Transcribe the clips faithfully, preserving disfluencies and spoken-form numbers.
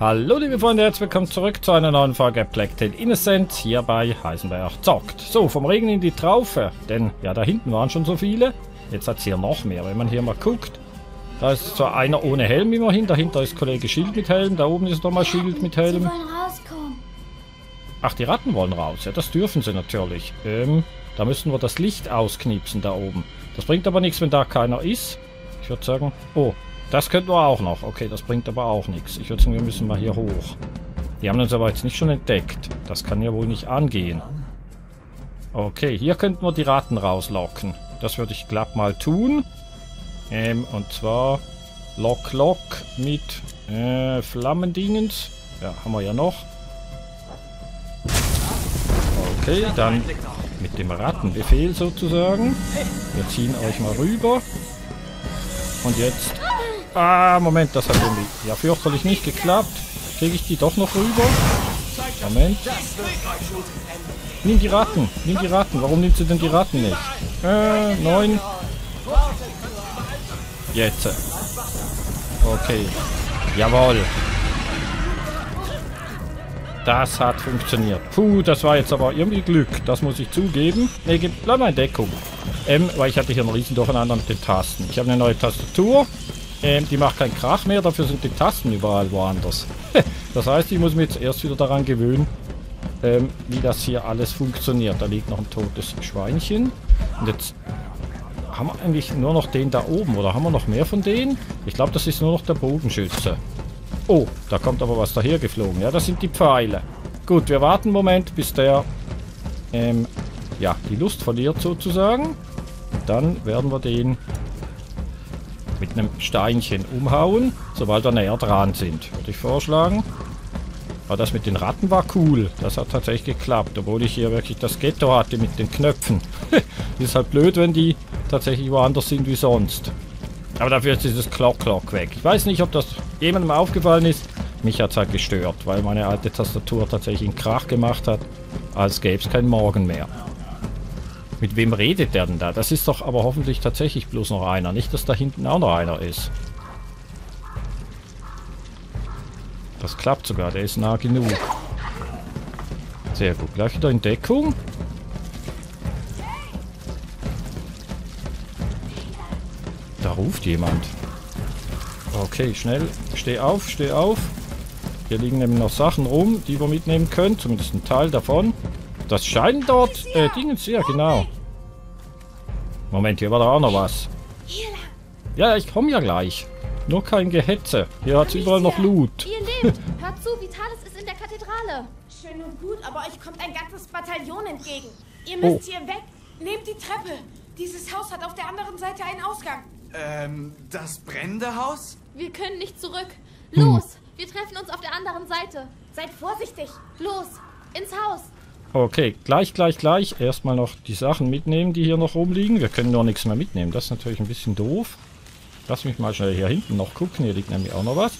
Hallo liebe Freunde, herzlich willkommen zurück zu einer neuen Folge A Plague Tale: Innocence hier bei Heisenberch zockt. So, vom Regen in die Traufe, denn ja, da hinten waren schon so viele. Jetzt hat es hier noch mehr, wenn man hier mal guckt. Da ist zwar einer ohne Helm immerhin, dahinter ist Kollege Schild mit Helm, da oben ist nochmal Schild mit Helm. Sie wollen rauskommen. Ach, die Ratten wollen raus, ja, das dürfen sie natürlich. Ähm, da müssen wir das Licht ausknipsen da oben. Das bringt aber nichts, wenn da keiner ist. Ich würde sagen, oh. Das könnten wir auch noch. Okay, das bringt aber auch nichts. Ich würde sagen, wir müssen mal hier hoch. Die haben uns aber jetzt nicht schon entdeckt. Das kann ja wohl nicht angehen. Okay, hier könnten wir die Ratten rauslocken. Das würde ich glatt mal tun. Ähm, und zwar Lock Lock mit äh, Flammendingens. Ja, haben wir ja noch. Okay, dann mit dem Rattenbefehl sozusagen. Wir ziehen euch mal rüber. Und jetzt... Ah, Moment, das hat irgendwie... Ja, fürchterlich nicht geklappt. Kriege ich die doch noch rüber? Moment. Nimm die Ratten, nimm die Ratten. Warum nimmst du denn die Ratten nicht? Äh, neun. Jetzt. Okay. Jawohl. Das hat funktioniert. Puh, das war jetzt aber irgendwie Glück. Das muss ich zugeben. Ne, gibt bleib mal in Deckung. Ähm, weil ich hatte hier einen riesen Durcheinander mit den Tasten. Ich habe eine neue Tastatur. Ähm, die macht keinen Krach mehr, dafür sind die Tasten überall woanders. Das heißt, ich muss mich jetzt erst wieder daran gewöhnen, ähm, wie das hier alles funktioniert. Da liegt noch ein totes Schweinchen. Und jetzt haben wir eigentlich nur noch den da oben, oder haben wir noch mehr von denen? Ich glaube, das ist nur noch der Bogenschütze. Oh, da kommt aber was daher geflogen. Ja, das sind die Pfeile. Gut, wir warten einen Moment, bis der ähm, ja, die Lust verliert sozusagen. Und dann werden wir den... mit einem Steinchen umhauen, sobald wir näher dran sind, würde ich vorschlagen. Aber das mit den Ratten war cool. Das hat tatsächlich geklappt, obwohl ich hier wirklich das Ghetto hatte mit den Knöpfen. Ist halt blöd, wenn die tatsächlich woanders sind wie sonst. Aber dafür ist dieses Klock-Klock weg. Ich weiß nicht, ob das jemandem aufgefallen ist. Mich hat es halt gestört, weil meine alte Tastatur tatsächlich einen Krach gemacht hat, als gäbe es keinen Morgen mehr. Mit wem redet der denn da? Das ist doch aber hoffentlich tatsächlich bloß noch einer. Nicht, dass da hinten auch noch einer ist. Das klappt sogar. Der ist nah genug. Sehr gut. Gleich wieder in Deckung. Da ruft jemand. Okay, schnell. Steh auf, steh auf. Hier liegen nämlich noch Sachen rum, die wir mitnehmen können. Zumindest ein Teil davon. Das scheint dort... Äh, Dingens, ja, genau. Moment, hier war doch auch noch was. Ja, ich komme ja gleich. Nur kein Gehetze. Hier hat es überall noch Loot. Ihr lebt. Hört zu, Vitalis ist in der Kathedrale. Schön und gut, aber euch kommt ein ganzes Bataillon entgegen. Ihr müsst oh. hier weg. Nehmt die Treppe. Dieses Haus hat auf der anderen Seite einen Ausgang. Ähm, das brennende Haus? Wir können nicht zurück. Los, hm. wir treffen uns auf der anderen Seite. Seid vorsichtig. Los, ins Haus. Okay, gleich, gleich, gleich. Erstmal noch die Sachen mitnehmen, die hier noch rumliegen. Wir können noch nichts mehr mitnehmen. Das ist natürlich ein bisschen doof. Lass mich mal schnell hier hinten noch gucken. Hier liegt nämlich auch noch was.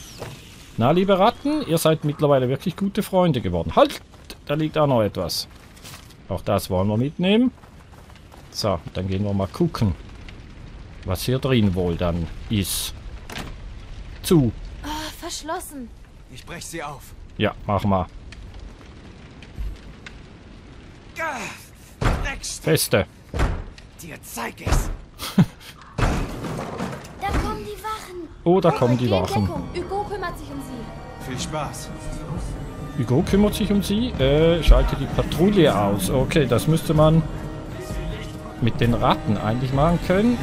Na, liebe Ratten, ihr seid mittlerweile wirklich gute Freunde geworden. Halt! Da liegt auch noch etwas. Auch das wollen wir mitnehmen. So, dann gehen wir mal gucken, was hier drin wohl dann ist. Zu. Oh, verschlossen. Ich brech sie auf. Ja, mach mal. Feste. Dir zeig es. Da kommen die Wachen. Oh, da kommen die Wachen. Hugo kümmert sich um sie. Viel Spaß. Hugo kümmert sich um sie. Äh, schalte die Patrouille aus. Okay, das müsste man mit den Ratten eigentlich machen können.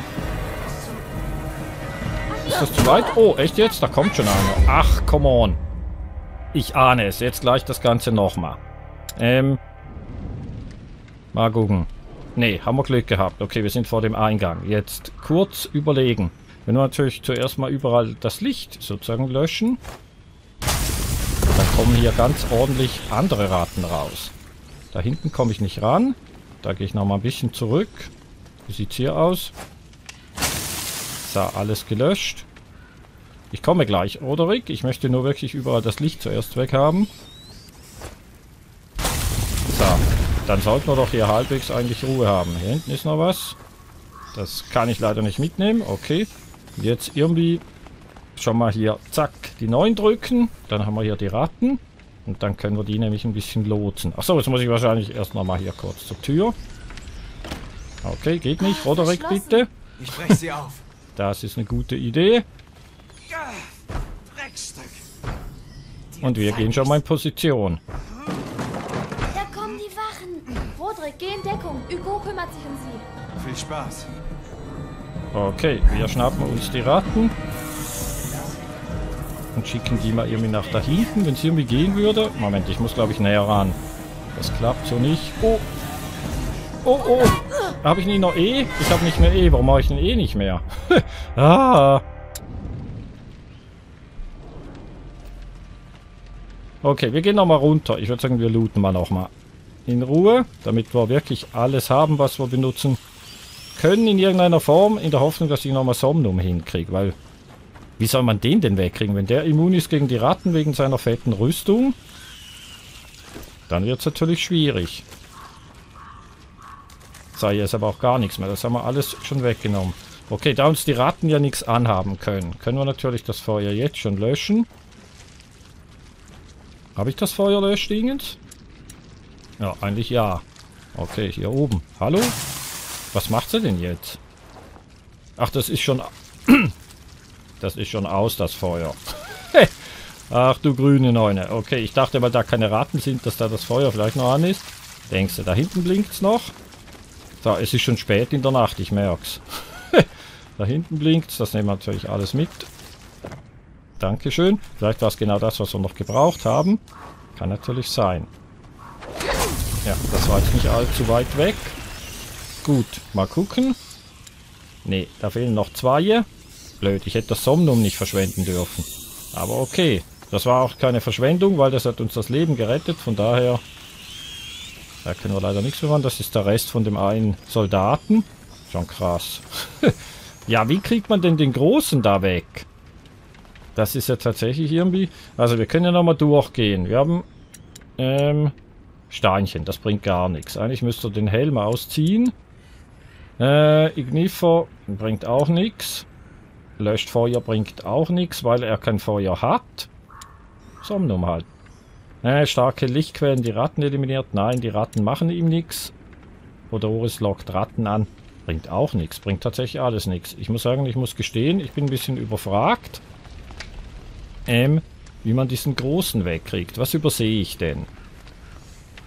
Ist das zu weit? Oh, echt jetzt? Da kommt schon einer. Ach, come on. Ich ahne es. Jetzt gleich das Ganze nochmal. Ähm. Mal gucken. Ne, haben wir Glück gehabt. Okay, wir sind vor dem Eingang. Jetzt kurz überlegen. Wir müssen natürlich zuerst mal überall das Licht sozusagen löschen. Dann kommen hier ganz ordentlich andere Ratten raus. Da hinten komme ich nicht ran. Da gehe ich nochmal ein bisschen zurück. Wie sieht es hier aus? So, alles gelöscht. Ich komme gleich, Roderick. Ich möchte nur wirklich überall das Licht zuerst weg haben. So. Dann sollten wir doch hier halbwegs eigentlich Ruhe haben. Hier hinten ist noch was. Das kann ich leider nicht mitnehmen. Okay. Jetzt irgendwie schon mal hier, zack, die neun drücken. Dann haben wir hier die Ratten. Und dann können wir die nämlich ein bisschen lotsen. Achso, jetzt muss ich wahrscheinlich erst noch mal hier kurz zur Tür. Okay, geht nicht. Roderick, bitte. Ich breche sie auf. Das ist eine gute Idee. Und wir gehen schon mal in Position. Da kommen die Wachen. Roderick, geh in Deckung. Hugo kümmert sich um sie. Viel Spaß. Okay, wir schnappen uns die Ratten. Und schicken die mal irgendwie nach da hinten, wenn es irgendwie gehen würde. Moment, ich muss glaube ich näher ran. Das klappt so nicht. Oh. Oh, oh. Habe ich nie noch E? Ich habe nicht mehr E. Warum mache ich denn E nicht mehr? Ah. Okay, wir gehen nochmal runter. Ich würde sagen, wir looten mal nochmal. In Ruhe, damit wir wirklich alles haben, was wir benutzen können in irgendeiner Form. In der Hoffnung, dass ich nochmal Somnum hinkriege, weil... Wie soll man den denn wegkriegen? Wenn der immun ist gegen die Ratten wegen seiner fetten Rüstung, dann wird es natürlich schwierig. Sei jetzt aber auch gar nichts mehr. Das haben wir alles schon weggenommen. Okay, da uns die Ratten ja nichts anhaben können, können wir natürlich das Feuer jetzt schon löschen. Habe ich das Feuer löschdingens? Ja, eigentlich ja. Okay, hier oben. Hallo? Was macht sie denn jetzt? Ach, das ist schon... Das ist schon aus, das Feuer. Ach du grüne Neune. Okay, ich dachte, weil da keine Ratten sind, dass da das Feuer vielleicht noch an ist. Denkst du, da hinten blinkt es noch? So, es ist schon spät in der Nacht, ich merk's. Da hinten blinkt es, das nehmen wir natürlich alles mit. Dankeschön. Vielleicht war es genau das, was wir noch gebraucht haben. Kann natürlich sein. Ja, das war jetzt nicht allzu weit weg. Gut, mal gucken. Ne, da fehlen noch zwei hier. Blöd, ich hätte das Somnum nicht verschwenden dürfen. Aber okay, das war auch keine Verschwendung, weil das hat uns das Leben gerettet. Von daher, da können wir leider nichts mehr machen. Das ist der Rest von dem einen Soldaten. Schon krass. Ja, wie kriegt man denn den Großen da weg? Das ist ja tatsächlich irgendwie... Also wir können ja nochmal durchgehen. Wir haben ähm, Steinchen, das bringt gar nichts. Eigentlich müsste den Helm ausziehen. Äh, Ignifer bringt auch nichts. Löscht Feuer bringt auch nichts, weil er kein Feuer hat. Somnum halt. Äh, starke Lichtquellen, die Ratten eliminiert. Nein, die Ratten machen ihm nichts. Odoris lockt Ratten an. Bringt auch nichts. Bringt tatsächlich alles nichts. Ich muss sagen, ich muss gestehen, ich bin ein bisschen überfragt. Ähm, wie man diesen Großen wegkriegt. Was übersehe ich denn?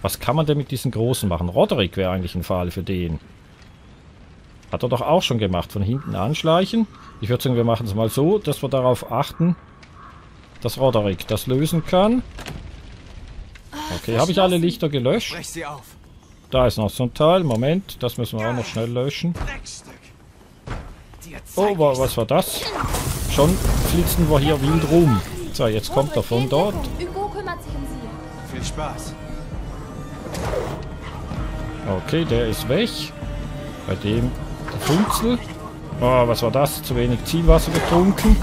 Was kann man denn mit diesen Großen machen? Roderick wäre eigentlich ein Fall für den. Hat er doch auch schon gemacht. Von hinten anschleichen. Ich würde sagen, wir machen es mal so, dass wir darauf achten, dass Roderick das lösen kann. Okay, habe ich alle Lichter gelöscht? Da ist noch so ein Teil. Moment, das müssen wir auch noch schnell löschen. Oh, was war das? Schon flitzen wir hier wild rum. So, jetzt kommt er von dort. Viel Spaß. Okay, der ist weg. Bei dem Funzel. Oh, was war das? Zu wenig Zielwasser getrunken.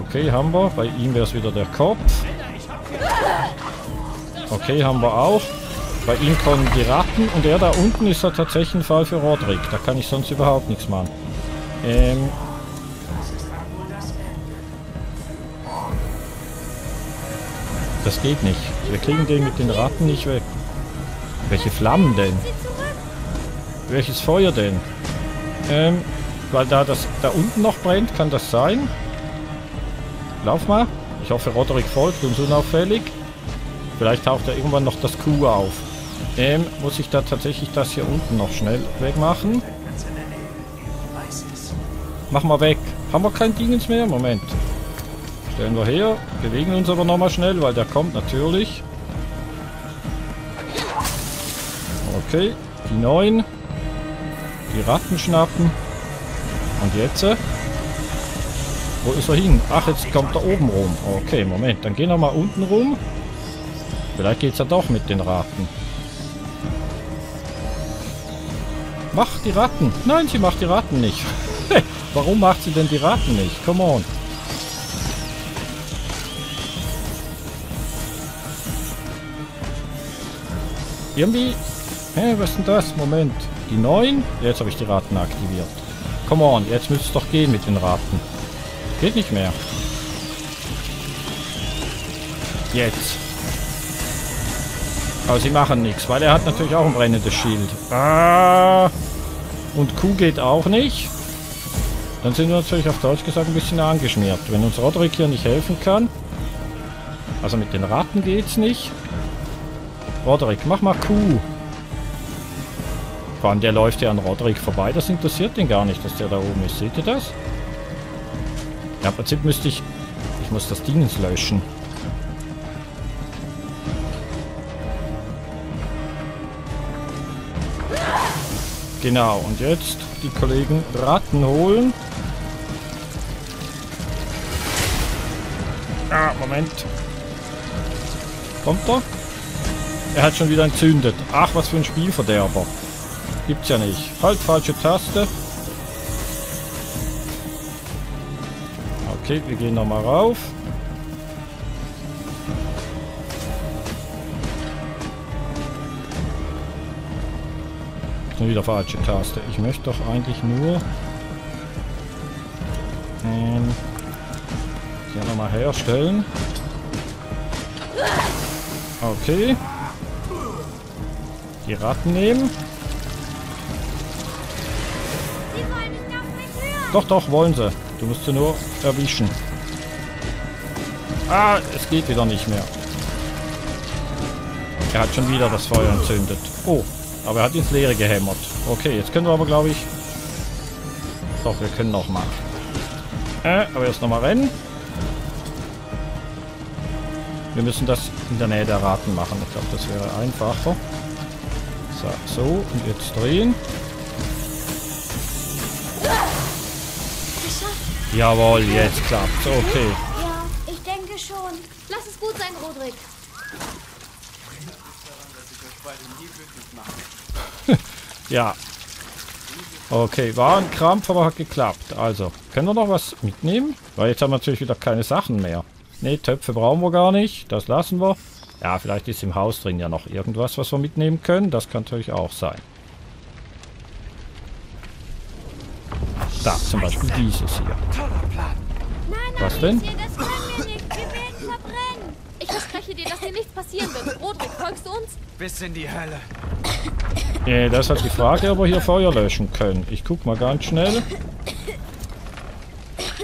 Okay, haben wir. Bei ihm wäre es wieder der Kopf. Okay, haben wir auch. Bei ihm kommen die Ratten. Und er da unten ist ja tatsächlich ein Fall für Roderick. Da kann ich sonst überhaupt nichts machen. Ähm. Das geht nicht. Wir kriegen den mit den Ratten nicht weg. Welche Flammen denn? Welches Feuer denn? Ähm. Weil da das da unten noch brennt, kann das sein? Lauf mal. Ich hoffe, Roderick folgt uns unauffällig. Vielleicht taucht da irgendwann noch das Kuh auf. Ähm, muss ich da tatsächlich das hier unten noch schnell wegmachen? Mach mal weg. Haben wir kein Dingens mehr? Moment. Stellen wir her. Bewegen uns aber nochmal schnell, weil der kommt natürlich. Okay. Die neuen. Die Ratten schnappen. Und jetzt? Wo ist er hin? Ach, jetzt kommt er oben rum. Okay, Moment. Dann gehen wir mal unten rum. Vielleicht geht es ja doch mit den Ratten. Mach die Ratten. Nein, sie macht die Ratten nicht. Warum macht sie denn die Ratten nicht? Come on. Irgendwie. Hä, was ist denn das? Moment. Die neuen? Jetzt habe ich die Ratten aktiviert. Come on, jetzt müsste es doch gehen mit den Ratten. Geht nicht mehr. Jetzt. Aber sie machen nichts, weil er hat natürlich auch ein brennendes Schild. Ah. Und Q geht auch nicht. Dann sind wir natürlich auf Deutsch gesagt ein bisschen angeschmiert. Wenn uns Roderick hier nicht helfen kann. Also mit den Ratten geht's nicht. Roderick, mach mal Q. Vor allem der läuft ja an Roderick vorbei. Das interessiert den gar nicht, dass der da oben ist. Seht ihr das? Ja, im Prinzip müsste ich... Ich muss das Dingens löschen. Genau, und jetzt die Kollegen Ratten holen. Ah, Moment. Kommt er? Er hat schon wieder entzündet. Ach, was für ein Spielverderber. Gibt's ja nicht. Halt, falsche Taste. Okay, wir gehen nochmal rauf. Wieder falsche Taste. Ich möchte doch eigentlich nur ähm, hier nochmal herstellen. Okay. Die Ratten nehmen. Doch, doch, wollen sie. Du musst sie nur erwischen. Ah, es geht wieder nicht mehr. Er hat schon wieder das Feuer entzündet. Oh. Aber er hat ins Leere gehämmert. Okay, jetzt können wir aber, glaube ich... Doch, wir können nochmal. Äh, aber erst nochmal rennen. Wir müssen das in der Nähe der Raten machen. Ich glaube, das wäre einfacher. So, so, und jetzt drehen. Geschafft. Jawohl, jetzt klappt's. Okay. Ja, ich denke schon. Lass es gut sein, Roderick. Ja. Okay, war ein Krampf, aber hat geklappt. Also, können wir noch was mitnehmen? Weil jetzt haben wir natürlich wieder keine Sachen mehr. Ne, Töpfe brauchen wir gar nicht. Das lassen wir. Ja, vielleicht ist im Haus drin ja noch irgendwas, was wir mitnehmen können. Das kann natürlich auch sein. Da, zum Beispiel dieses hier. Was denn? Ich verspreche dir, dass dir nichts passieren wird. Roderick, folgst du uns? Bis in die Hölle. Ja, das ist halt die Frage, ob wir hier Feuer löschen können. Ich guck mal ganz schnell.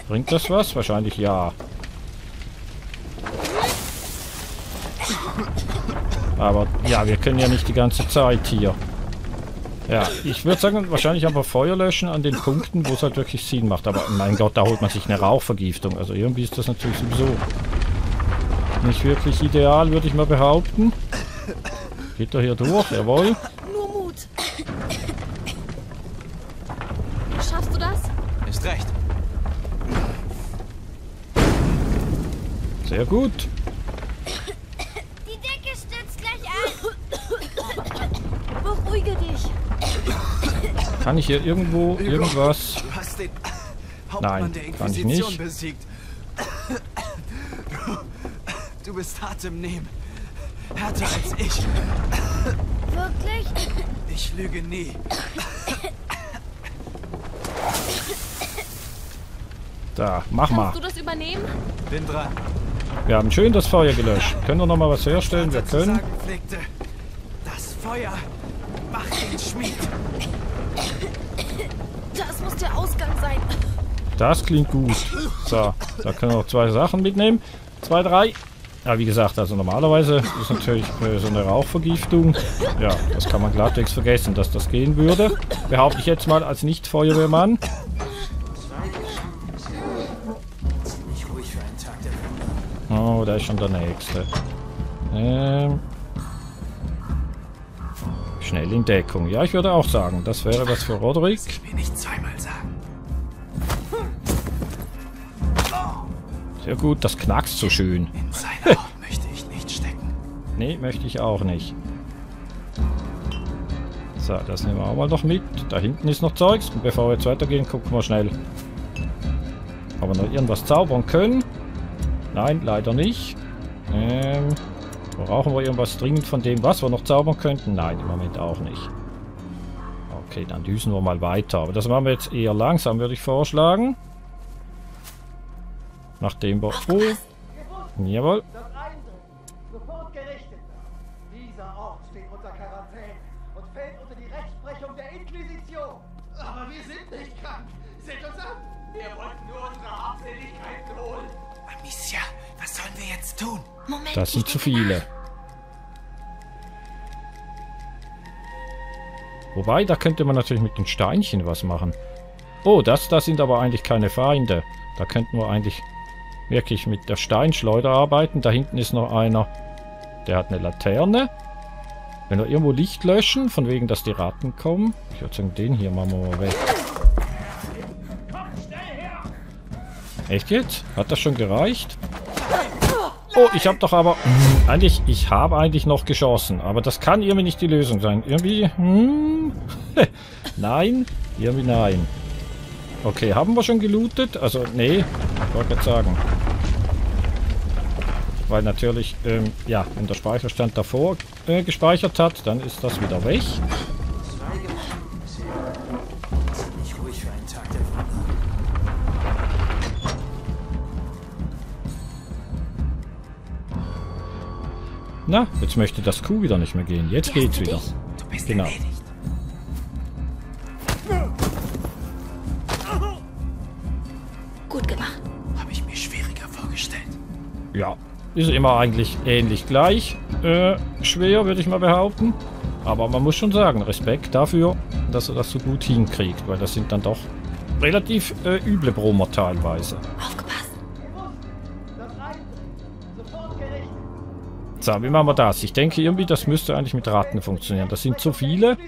Bringt das was? Wahrscheinlich ja. Aber ja, wir können ja nicht die ganze Zeit hier. Ja, ich würde sagen, wahrscheinlich einfach Feuer löschen an den Punkten, wo es halt wirklich Sinn macht. Aber mein Gott, da holt man sich eine Rauchvergiftung. Also irgendwie ist das natürlich sowieso nicht wirklich ideal, würde ich mal behaupten. Geht er hier durch? Jawohl. Nur Mut. Schaffst du das? Ist recht. Sehr gut. Die Decke stürzt gleich ab. Beruhige dich. Kann ich hier irgendwo irgendwas? Du hast den Hauptmann der Inquisition besiegt. Du bist hart im Nehmen. Härter als ich. Wirklich? Ich lüge nie. Da, mach mal. Kannst du das übernehmen? Bin dran. Wir haben schön das Feuer gelöscht. Können wir noch mal was herstellen? Wir können. Das Feuer macht den Schmied. Das muss der Ausgang sein. Das klingt gut. So, da können wir noch zwei Sachen mitnehmen. Zwei, drei. Ja, wie gesagt, also normalerweise ist natürlich äh, so eine Rauchvergiftung. Ja, das kann man glattwegs vergessen, dass das gehen würde. Behaupte ich jetzt mal als Nicht-Feuerwehrmann. Oh, da ist schon der Nächste. Ähm. Schnell in Deckung. Ja, ich würde auch sagen, das wäre was für Roderick. Sehr gut, das knackst so schön. In seiner Haut möchte ich nicht stecken. Nee, möchte ich auch nicht. So, das nehmen wir auch mal noch mit. Da hinten ist noch Zeugs. Und bevor wir jetzt weitergehen, gucken wir schnell. Ob wir noch irgendwas zaubern können? Nein, leider nicht. Ähm, brauchen wir irgendwas dringend von dem, was wir noch zaubern könnten? Nein, im Moment auch nicht. Okay, dann düsen wir mal weiter. Aber das machen wir jetzt eher langsam, würde ich vorschlagen. Nach dem Bau. Oh. Jawohl. Aber wir sind nicht krank. Seht uns an. Wir wollten nur unsere Habseligkeit drohen. Amicia, was sollen wir jetzt tun? Moment, das sind zu viele. Nach. Wobei, da könnte man natürlich mit den Steinchen was machen. Oh, das, das sind aber eigentlich keine Feinde. Da könnten wir eigentlich wirklich mit der Steinschleuder arbeiten. Da hinten ist noch einer. Der hat eine Laterne. Wenn wir irgendwo Licht löschen, von wegen, dass die Ratten kommen. Ich würde sagen, den hier machen wir mal weg. Echt jetzt? Hat das schon gereicht? Oh, ich habe doch aber... Mh, eigentlich, ich habe eigentlich noch geschossen. Aber das kann irgendwie nicht die Lösung sein. Irgendwie... Hm, nein, irgendwie nein. Okay, haben wir schon gelootet? Also, nee, wollte gerade sagen. Weil natürlich, ähm, ja, wenn der Speicherstand davor äh, gespeichert hat, dann ist das wieder weg. Na, jetzt möchte das Kuh wieder nicht mehr gehen. Jetzt geht's wieder. Genau. Gut gemacht. Habe ich mir schwieriger vorgestellt. Ja. Ist immer eigentlich ähnlich gleich äh, schwer, würde ich mal behaupten. Aber man muss schon sagen, Respekt dafür, dass er das so gut hinkriegt. Weil das sind dann doch relativ äh, üble Brummer teilweise. Aufgepasst! So, wie machen wir das? Ich denke irgendwie, das müsste eigentlich mit Ratten funktionieren. Das sind zu viele.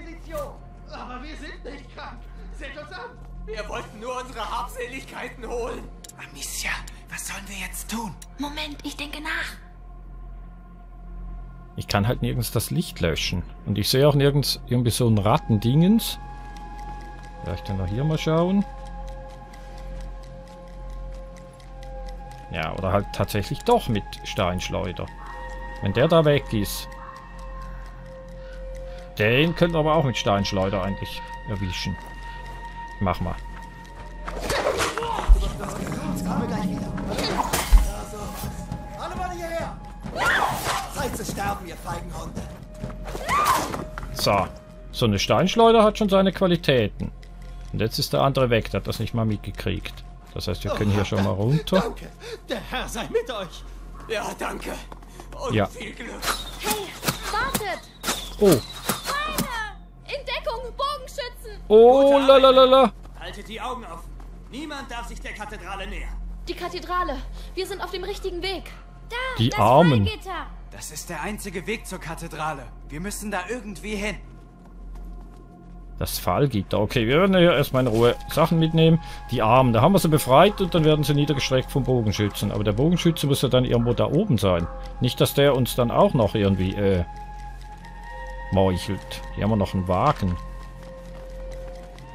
Aber wir sind nicht krank. Seht uns an. Wir wollten nur unsere Habseligkeiten holen. Amicia! Was sollen wir jetzt tun? Moment, ich denke nach. Ich kann halt nirgends das Licht löschen. Und ich sehe auch nirgends irgendwie so ein Rattendingens. Vielleicht dann noch hier mal schauen. Ja, oder halt tatsächlich doch mit Steinschleuder. Wenn der da weg ist. Den können wir aber auch mit Steinschleuder eigentlich erwischen. Mach mal. So, so eine Steinschleuder hat schon seine Qualitäten. Und jetzt ist der andere weg, der hat das nicht mal mitgekriegt. Das heißt, wir können hier schon mal runter. Danke, der Herr sei mit euch. Ja, danke. Und ja. Viel Glück. Hey, wartet. Oh. In Deckung, Bogenschützen. Oh, lalalala. Haltet die Augen auf. Niemand darf sich der Kathedrale nähern. Die Kathedrale. Wir sind auf dem richtigen Weg. Da, die das Armen. Freigitter. Das ist der einzige Weg zur Kathedrale. Wir müssen da irgendwie hin. Das Fallgitter. Okay, wir werden hier erstmal in Ruhe Sachen mitnehmen. Die Armen, da haben wir sie befreit und dann werden sie niedergestreckt vom Bogenschützen. Aber der Bogenschütze muss ja dann irgendwo da oben sein. Nicht, dass der uns dann auch noch irgendwie, äh, meuchelt. Hier haben wir noch einen Wagen.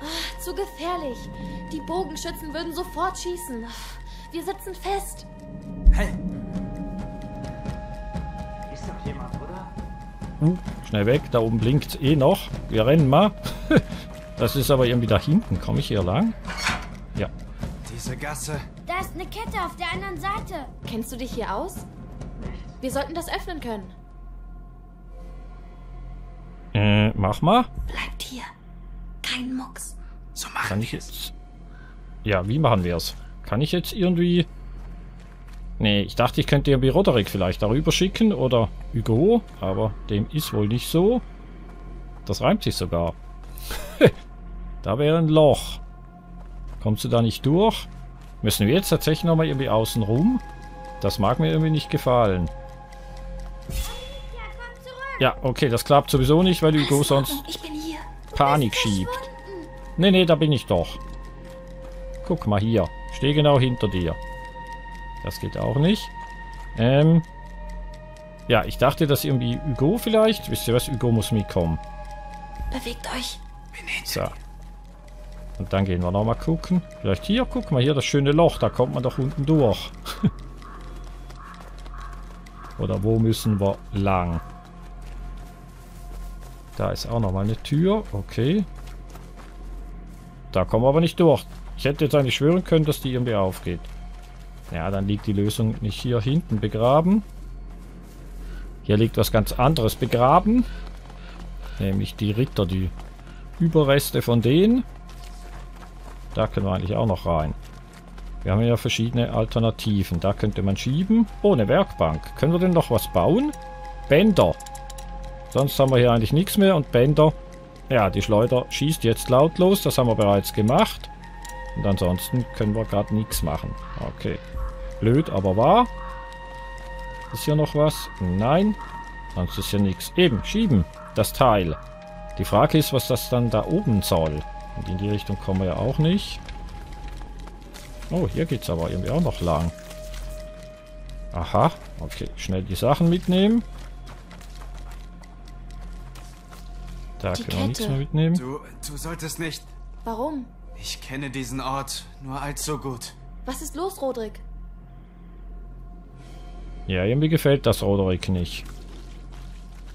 Ach, zu gefährlich. Die Bogenschützen würden sofort schießen. Wir sitzen fest. Hey. Uh, schnell weg, da oben blinkt eh noch. Wir rennen mal. Das ist aber irgendwie da hinten. Komme ich hier lang? Ja. Diese Gasse. Da ist eine Kette auf der anderen Seite. Kennst du dich hier aus? Wir sollten das öffnen können. Äh, mach mal. Bleibt hier. Kein Mucks. So machen wir es. Ja, wie machen wir es? Kann ich jetzt irgendwie... Nee, ich dachte, ich könnte irgendwie Roderick vielleicht darüber schicken oder Hugo, aber dem ist wohl nicht so. Das reimt sich sogar. Da wäre ein Loch. Kommst du da nicht durch? Müssen wir jetzt tatsächlich nochmal irgendwie außen rum? Das mag mir irgendwie nicht gefallen. Ja, okay, das klappt sowieso nicht, weil Hugo sonst Panik schiebt. Nee, nee, da bin ich doch. Guck mal hier. Stehe genau hinter dir. Das geht auch nicht. Ähm. Ja, ich dachte, dass irgendwie Hugo vielleicht. Wisst ihr was? Hugo muss mitkommen. Bewegt euch. So. Und dann gehen wir nochmal gucken. Vielleicht hier, guck mal hier, das schöne Loch. Da kommt man doch unten durch. Oder wo müssen wir lang? Da ist auch nochmal eine Tür. Okay. Da kommen wir aber nicht durch. Ich hätte jetzt eigentlich schwören können, dass die irgendwie aufgeht. Ja, dann liegt die Lösung nicht hier hinten begraben. Hier liegt was ganz anderes begraben. Nämlich die Ritter, die Überreste von denen. Da können wir eigentlich auch noch rein. Wir haben ja verschiedene Alternativen. Da könnte man schieben. Oh, eine Werkbank. Können wir denn noch was bauen? Bänder. Sonst haben wir hier eigentlich nichts mehr. Und Bänder. Ja, die Schleuder schießt jetzt lautlos. Das haben wir bereits gemacht. Und ansonsten können wir gerade nichts machen. Okay. Blöd, aber wahr. Ist hier noch was? Nein. Sonst ist hier nichts. Eben, schieben. Das Teil. Die Frage ist, was das dann da oben soll. Und in die Richtung kommen wir ja auch nicht. Oh, hier geht es aber irgendwie auch noch lang. Aha, okay. Schnell die Sachen mitnehmen. Da können wir nichts mehr mitnehmen. Du, du solltest nicht... Warum? Ich kenne diesen Ort nur allzu gut. Was ist los, Roderick? Ja, irgendwie gefällt das Roderick nicht.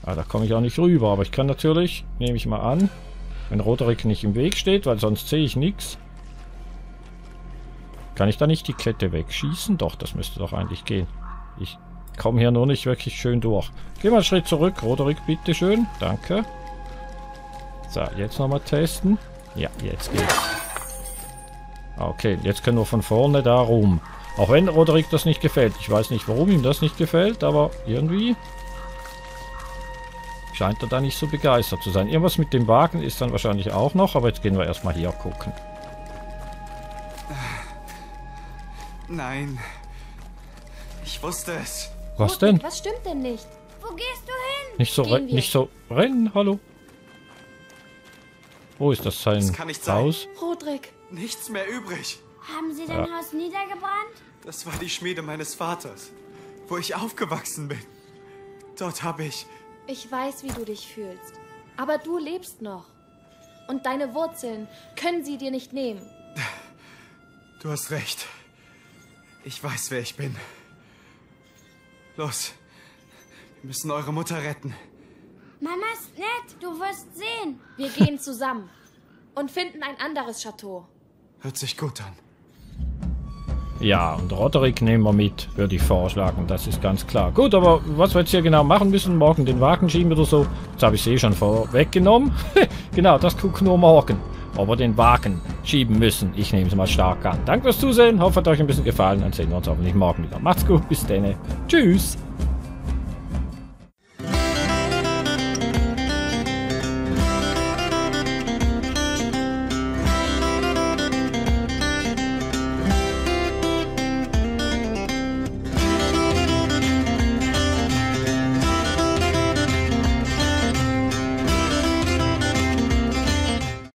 Ah, da komme ich auch nicht rüber. Aber ich kann natürlich, nehme ich mal an, wenn Roderick nicht im Weg steht, weil sonst sehe ich nichts. Kann ich da nicht die Kette wegschießen? Doch, das müsste doch eigentlich gehen. Ich komme hier nur nicht wirklich schön durch. Geh mal einen Schritt zurück, Roderick, bitteschön. Danke. So, jetzt nochmal testen. Ja, jetzt geht's. Okay, jetzt können wir von vorne da rum. Auch wenn Roderick das nicht gefällt. Ich weiß nicht, warum ihm das nicht gefällt, aber irgendwie scheint er da nicht so begeistert zu sein. Irgendwas mit dem Wagen ist dann wahrscheinlich auch noch, aber jetzt gehen wir erstmal hier gucken. Nein. Ich wusste es. Was Gut, denn? Was stimmt denn nicht? Wo gehst du hin? Nicht so rennen, nicht so rennen, hallo. Wo ist das sein das Haus? Roderick. Nichts mehr übrig. Haben Sie dein ja. Haus niedergebrannt? Das war die Schmiede meines Vaters, wo ich aufgewachsen bin. Dort habe ich... Ich weiß, wie du dich fühlst. Aber du lebst noch. Und deine Wurzeln können sie dir nicht nehmen. Du hast recht. Ich weiß, wer ich bin. Los. Wir müssen eure Mutter retten. Mama ist nett. Du wirst sehen. Wir gehen zusammen. Und finden ein anderes Chateau. Hört sich gut an. Ja, und Roderick nehmen wir mit, würde ich vorschlagen. Das ist ganz klar. Gut, aber was wir jetzt hier genau machen müssen, morgen den Wagen schieben oder so. Jetzt habe ich sie eh schon vorweggenommen. Genau, das gucken wir morgen. Ob wir den Wagen schieben müssen. Ich nehme es mal stark an. Danke fürs Zusehen. Hoffe, hat euch ein bisschen gefallen. Dann sehen wir uns hoffentlich morgen wieder. Macht's gut. Bis dann. Tschüss.